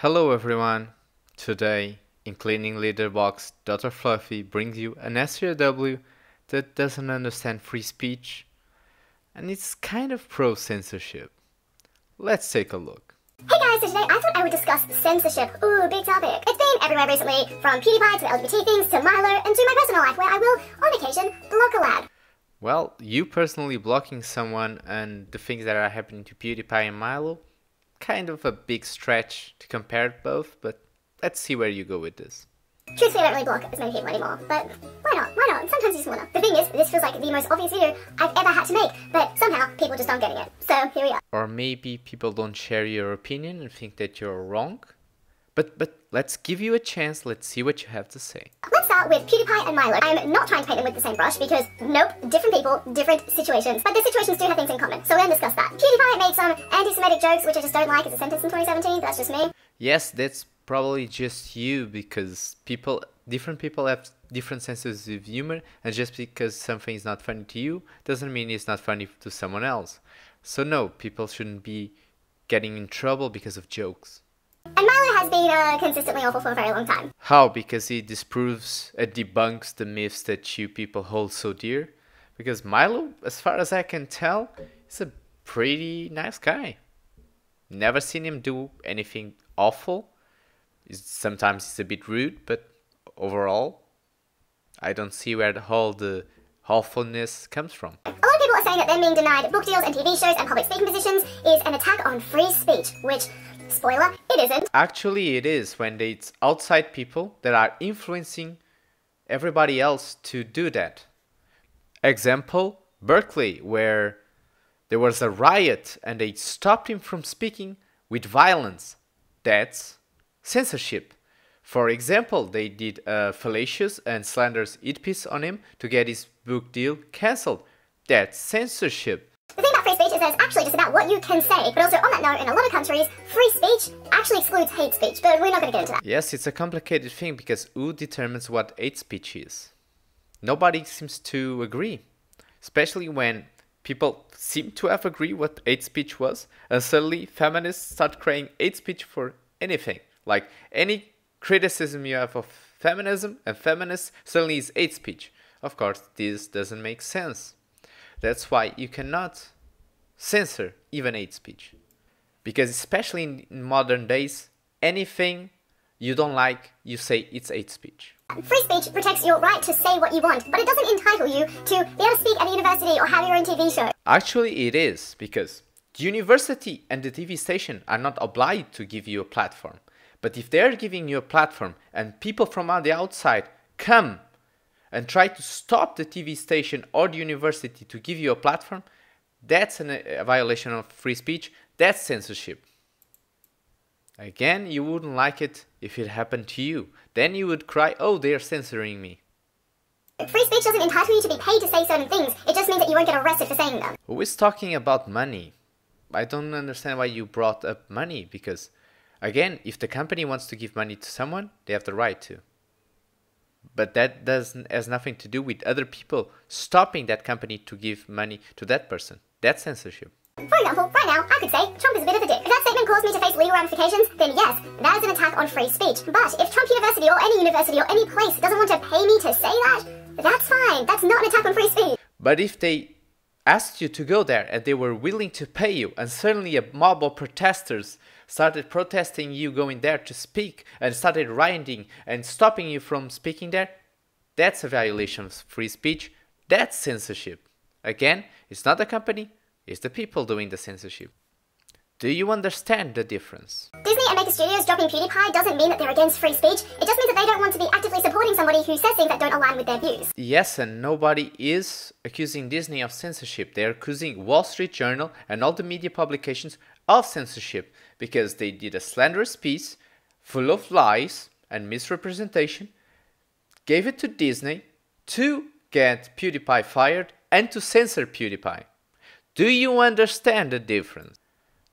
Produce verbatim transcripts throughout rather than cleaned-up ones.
Hello everyone! Today, in Cleaning Leaderbox, Doctor Fluffy brings you an S J W that doesn't understand free speech and it's kind of pro-censorship. Let's take a look. Hey guys, so today I thought I would discuss censorship. Ooh, big topic. It's been everywhere recently, from PewDiePie to L G B T things to Milo and to my personal life where I will, on occasion, block a lad. Well, you personally blocking someone and the things that are happening to PewDiePie and Milo, kind of a big stretch to compare both, but let's see where you go with this. Truthfully, I don't really block as many people anymore, but why not? Why not? Sometimes you just wanna. The thing is, this feels like the most obvious video I've ever had to make, but somehow people just aren't getting it, so here we are. Or maybe people don't share your opinion and think that you're wrong, but, but let's give you a chance, let's see what you have to say. Let's start with PewDiePie and Milo. I'm not trying to paint them with the same brush because, nope, different people, different situations, but the situations do have things in common, so we're gonna discuss that. PewDiePie made some anti-Semitic jokes, which I just don't like as a sentence in twenty seventeen, but that's just me. Yes, that's probably just you because people, different people have different senses of humor, and just because something is not funny to you doesn't mean it's not funny to someone else. So no, people shouldn't be getting in trouble because of jokes. And Milo has been uh, consistently awful for a very long time. How? Because he disproves and debunks the myths that you people hold so dear? Because Milo, as far as I can tell, is a pretty nice guy. Never seen him do anything awful. Sometimes he's a bit rude, but overall, I don't see where the whole the awfulness comes from. A lot of people are saying that them being denied book deals and T V shows and public speaking positions is an attack on free speech, which, spoiler, it isn't. Actually, it is when it's outside people that are influencing everybody else to do that. Example, Berkeley, where there was a riot and they stopped him from speaking with violence. That's censorship. For example, they did a fallacious and slanderous hit piece on him to get his book deal cancelled. That's censorship. The thing about free speech is that it's actually just about what you can say, but also on that note, in a lot of countries, free speech actually excludes hate speech, but we're not going to get into that. Yes, it's a complicated thing because who determines what hate speech is? Nobody seems to agree, especially when people seem to have agreed what hate speech was, and suddenly feminists start crying hate speech for anything. Like any criticism you have of feminism and feminists suddenly is hate speech. Of course, this doesn't make sense. That's why you cannot censor even hate speech. Because especially in modern days, anything you don't like, you say it's hate speech. Free speech protects your right to say what you want, but it doesn't entitle you to be able to speak at a university or have your own T V show. Actually, it is, because the university and the T V station are not obliged to give you a platform. But if they're giving you a platform and people from on the outside come and try to stop the T V station or the university to give you a platform, that's an, a violation of free speech, that's censorship. Again, you wouldn't like it if it happened to you. Then you would cry, oh, they're censoring me. Free speech doesn't entitle you to be paid to say certain things, it just means that you won't get arrested for saying them. Who is talking about money? I don't understand why you brought up money, because, again, if the company wants to give money to someone, they have the right to. But that doesn't has nothing to do with other people stopping that company to give money to that person. That's censorship. For example, right now, I could say Trump is a bit of a dick. If that statement caused me to face legal ramifications, then yes, that is an attack on free speech. But if Trump University or any university or any place doesn't want to pay me to say that, that's fine. That's not an attack on free speech. But if they asked you to go there and they were willing to pay you, and suddenly a mob of protesters started protesting you going there to speak and started rioting and stopping you from speaking there, that's a violation of free speech, that's censorship. Again, it's not the company, it's the people doing the censorship. Do you understand the difference? Disney and Mega Studios dropping PewDiePie doesn't mean that they're against free speech, it just means that they don't want to be actively supporting somebody who says things that don't align with their views. Yes, and nobody is accusing Disney of censorship, they're accusing Wall Street Journal and all the media publications of censorship, because they did a slanderous piece, full of lies and misrepresentation, gave it to Disney to get PewDiePie fired and to censor PewDiePie. Do you understand the difference?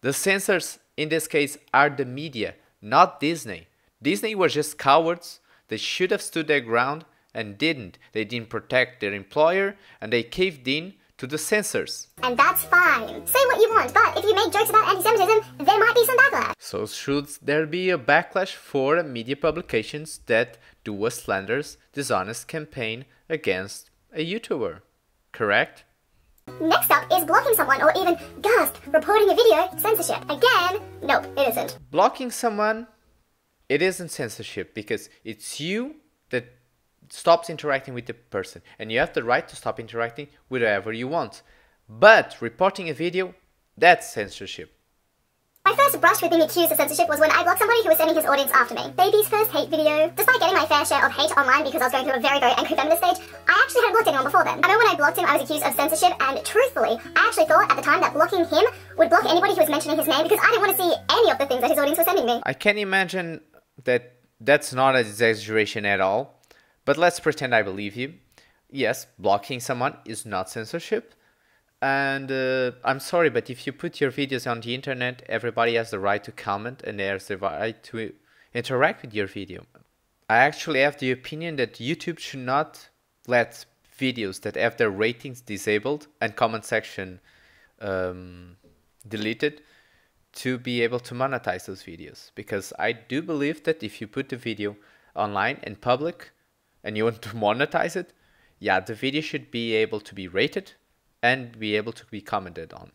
The censors in this case are the media, not Disney. Disney were just cowards, they should have stood their ground and didn't. They didn't protect their employer and they caved in to the censors. And that's fine. Say what you want, but if you make jokes about anti-Semitism, there might be some backlash. So should there be a backlash for media publications that do a slanderous, dishonest campaign against a YouTuber, correct? Next up is blocking someone or even, gasp, reporting a video, censorship. Again, nope, it isn't. Blocking someone, it isn't censorship because it's you that stops interacting with the person and you have the right to stop interacting with whoever you want. But reporting a video, that's censorship. My first brush with being accused of censorship was when I blocked somebody who was sending his audience after me. Baby's first hate video. Despite getting my fair share of hate online because I was going through a very, very angry feminist stage, I actually hadn't blocked anyone before then. I know when I blocked him, I was accused of censorship, and truthfully, I actually thought at the time that blocking him would block anybody who was mentioning his name because I didn't want to see any of the things that his audience was sending me. I can imagine that that's not an exaggeration at all, but let's pretend I believe you. Yes, blocking someone is not censorship. And uh, I'm sorry, but if you put your videos on the internet, everybody has the right to comment and has the right to interact with your video. I actually have the opinion that YouTube should not let videos that have their ratings disabled and comment section um, deleted to be able to monetize those videos. Because I do believe that if you put the video online and public and you want to monetize it, yeah, the video should be able to be rated and be able to be commented on.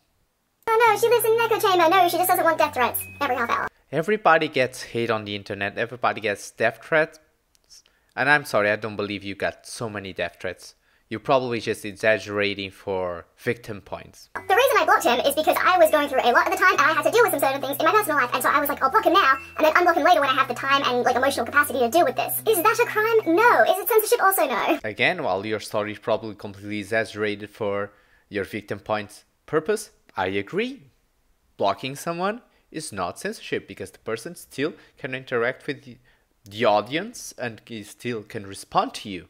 Oh no, she lives in an echo chamber. No, she just doesn't want death threats every half hour. Everybody gets hate on the internet. Everybody gets death threats. And I'm sorry, I don't believe you got so many death threats. You're probably just exaggerating for victim points. The reason I blocked him is because I was going through a lot at the time and I had to deal with some certain things in my personal life. And so I was like, I'll block him now and then unblock him later when I have the time and like emotional capacity to deal with this. Is that a crime? No. Is it censorship? Also no. Again, while your story is probably completely exaggerated for your victim points purpose, I agree. Blocking someone is not censorship because the person still can interact with the, the audience and he still can respond to you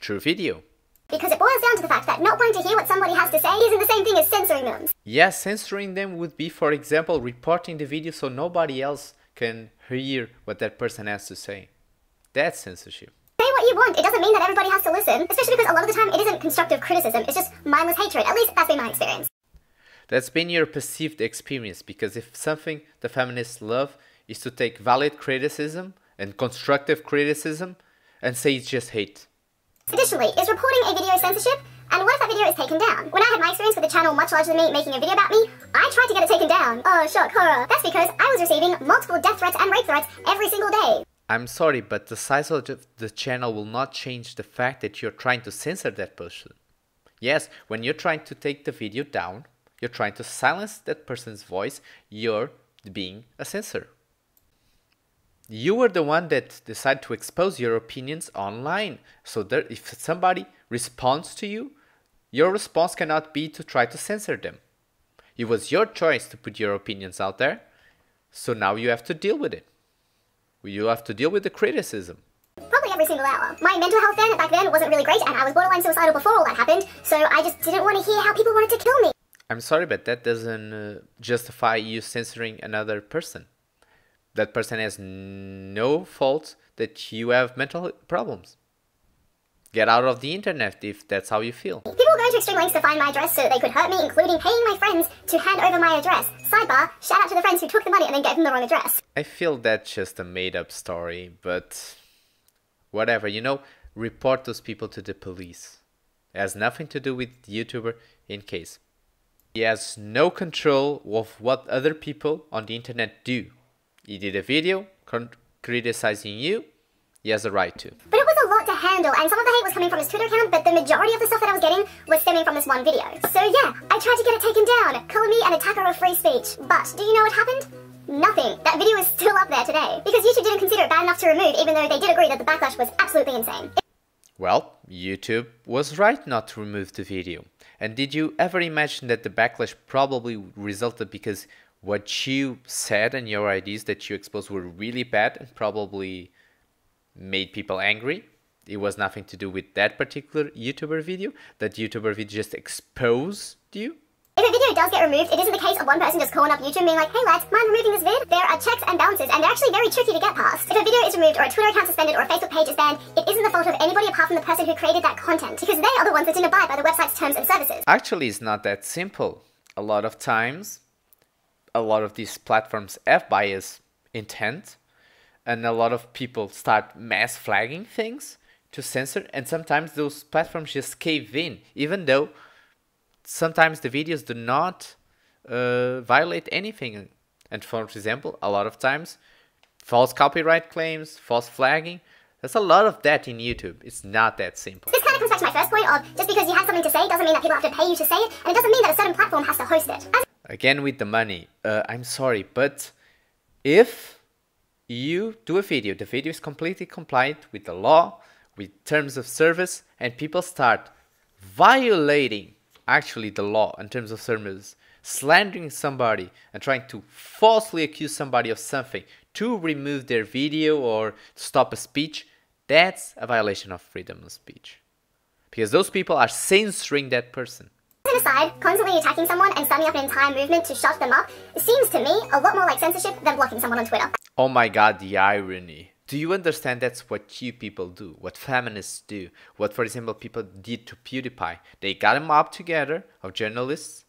through video. Because it boils down to the fact that not wanting to hear what somebody has to say isn't the same thing as censoring them. Yes, yeah, censoring them would be, for example, reporting the video so nobody else can hear what that person has to say. That's censorship. You want. It doesn't mean that everybody has to listen, especially because a lot of the time it isn't constructive criticism, it's just mindless hatred. At least that's been my experience. That's been your perceived experience, because if something the feminists love is to take valid criticism and constructive criticism and say it's just hate. Additionally, is reporting a video censorship? And what if that video is taken down? When I had my experience with a channel much larger than me making a video about me, I tried to get it taken down. Oh, shock, horror. That's because I was receiving multiple death threats and rape threats every single day. I'm sorry, but the size of the channel will not change the fact that you're trying to censor that person. Yes, when you're trying to take the video down, you're trying to silence that person's voice, you're being a censor. You were the one that decided to expose your opinions online. So there, if somebody responds to you, your response cannot be to try to censor them. It was your choice to put your opinions out there. So now you have to deal with it. You have to deal with the criticism. Probably every single hour. My mental health then, back then wasn't really great and I was borderline suicidal before all that happened, so I just didn't want to hear how people wanted to kill me. I'm sorry, but that doesn't uh, justify you censoring another person. That person has no fault that you have mental problems. Get out of the internet if that's how you feel. People were going to extreme lengths to find my address so that they could hurt me, including paying my friends to hand over my address. Sidebar, shout out to the friends who took the money and then gave them the wrong address. I feel that's just a made-up story, but whatever, you know, report those people to the police. It has nothing to do with the YouTuber in case. He has no control of what other people on the internet do. He did a video criticizing you, he has a right to. But it was a lot to handle, and some of the hate was coming from his Twitter account, but the majority of the stuff that I was getting was stemming from this one video. So yeah, I tried to get it taken down, calling me an attacker of free speech. But do you know what happened? Nothing. That video is still up there today. Because YouTube didn't consider it bad enough to remove, even though they did agree that the backlash was absolutely insane. Well, YouTube was right not to remove the video. And did you ever imagine that the backlash probably resulted because what you said and your ideas that you exposed were really bad and probably made people angry? It was nothing to do with that particular YouTuber video. That YouTuber video just exposed you. If a video does get removed, it isn't the case of one person just calling up YouTube and being like, hey lads, mind removing this vid? There are checks and balances, and they're actually very tricky to get past. If a video is removed, or a Twitter account suspended, or a Facebook page is banned, it isn't the fault of anybody apart from the person who created that content, because they are the ones that didn't abide by the website's terms and services. Actually, it's not that simple. A lot of times, a lot of these platforms have bias intent, and a lot of people start mass flagging things to censor, and sometimes those platforms just cave in, even though sometimes the videos do not uh, violate anything. And for example, a lot of times false copyright claims, false flagging, there's a lot of that in YouTube. It's not that simple. This kind of comes back to my first point of, just because you have something to say doesn't mean that people have to pay you to say it, and it doesn't mean that a certain platform has to host it. As Again with the money, uh, I'm sorry, but if you do a video, the video is completely compliant with the law, with terms of service, and people start violating actually the law and terms of service, slandering somebody and trying to falsely accuse somebody of something to remove their video or stop a speech, that's a violation of freedom of speech. Because those people are censoring that person. Aside, constantly attacking someone and starting up an entire movement to shut them up seems to me a lot more like censorship than blocking someone on Twitter. Oh my god, the irony. Do you understand that's what you people do, what feminists do, what for example people did to PewDiePie? They got a mob together of journalists,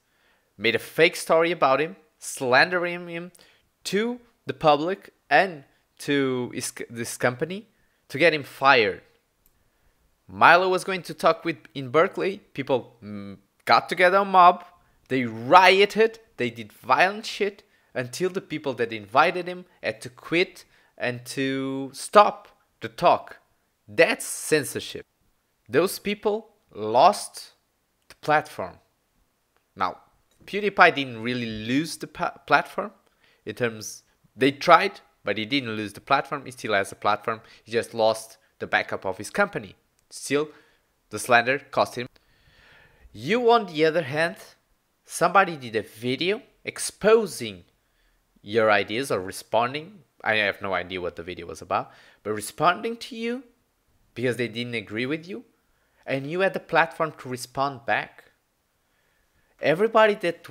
made a fake story about him, slandering him to the public and to his, this company to get him fired. Milo was going to talk with in Berkeley, people mm, got together a mob, they rioted, they did violent shit until the people that invited him had to quit and to stop the talk. That's censorship. Those people lost the platform. Now, PewDiePie didn't really lose the platform in terms, they tried, but he didn't lose the platform, he still has a platform, he just lost the backup of his company. Still, the slander cost him. You, on the other hand, somebody did a video exposing your ideas or responding. I have no idea what the video was about, but responding to you because they didn't agree with you, and you had the platform to respond back. Everybody that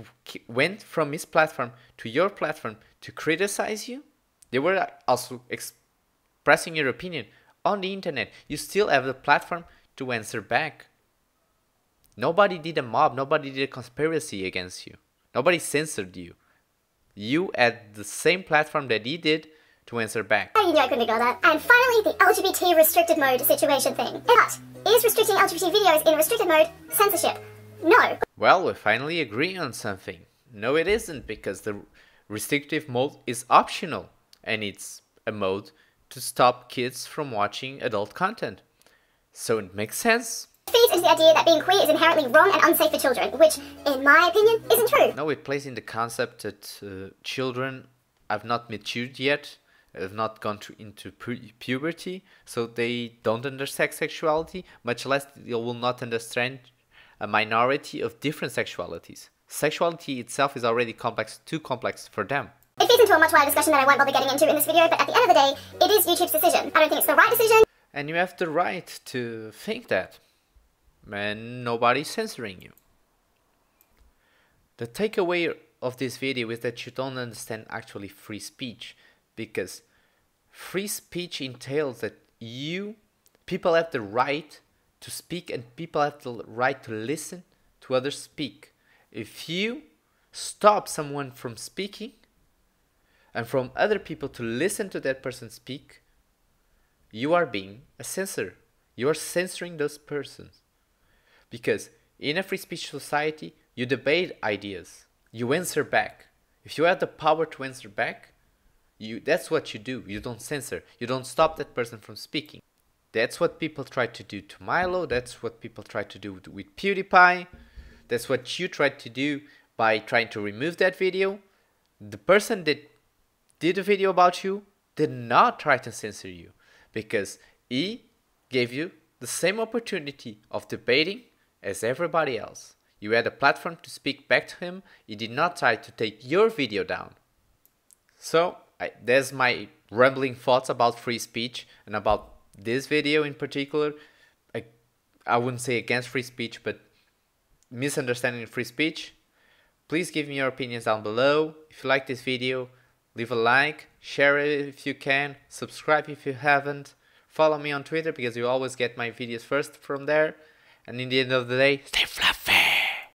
went from his platform to your platform to criticize you, they were also expressing your opinion on the internet. You still have the platform to answer back. Nobody did a mob, nobody did a conspiracy against you. Nobody censored you. You had the same platform that he did to answer back. Oh, you knew I couldn't ignore that. And finally, the L G B T restricted mode situation thing. But is restricting L G B T videos in restricted mode censorship? No. Well, we finally agree on something. No, it isn't, because the restrictive mode is optional. And it's a mode to stop kids from watching adult content. So it makes sense. Feeds into the idea that being queer is inherently wrong and unsafe for children, which, in my opinion, isn't true. No, it plays in the concept that uh, children have not matured yet, have not gone to, into pu puberty, so they don't understand sexuality, much less they will not understand a minority of different sexualities. Sexuality itself is already complex, too complex for them. It feeds into a much wider discussion that I won't bother getting into in this video, but at the end of the day, it is YouTube's decision. I don't think it's the right decision. And you have the right to think that. And nobody's censoring you. The takeaway of this video is that you don't understand actually free speech, because free speech entails that you, people have the right to speak and people have the right to listen to others speak. If you stop someone from speaking and from other people to listen to that person speak, you are being a censor. You are censoring those persons. Because in a free speech society, you debate ideas, you answer back. If you have the power to answer back, you, that's what you do. You don't censor, you don't stop that person from speaking. That's what people tried to do to Milo, that's what people tried to do with, with PewDiePie, that's what you tried to do by trying to remove that video. The person that did a video about you did not try to censor you, because he gave you the same opportunity of debating as everybody else. You had a platform to speak back to him. He did not try to take your video down. So I, there's my rambling thoughts about free speech and about this video in particular. I, I wouldn't say against free speech, but misunderstanding free speech. Please give me your opinions down below. If you like this video, leave a like, share it if you can, subscribe if you haven't, follow me on Twitter because you always get my videos first from there, and in the end of the day, stay fluffy!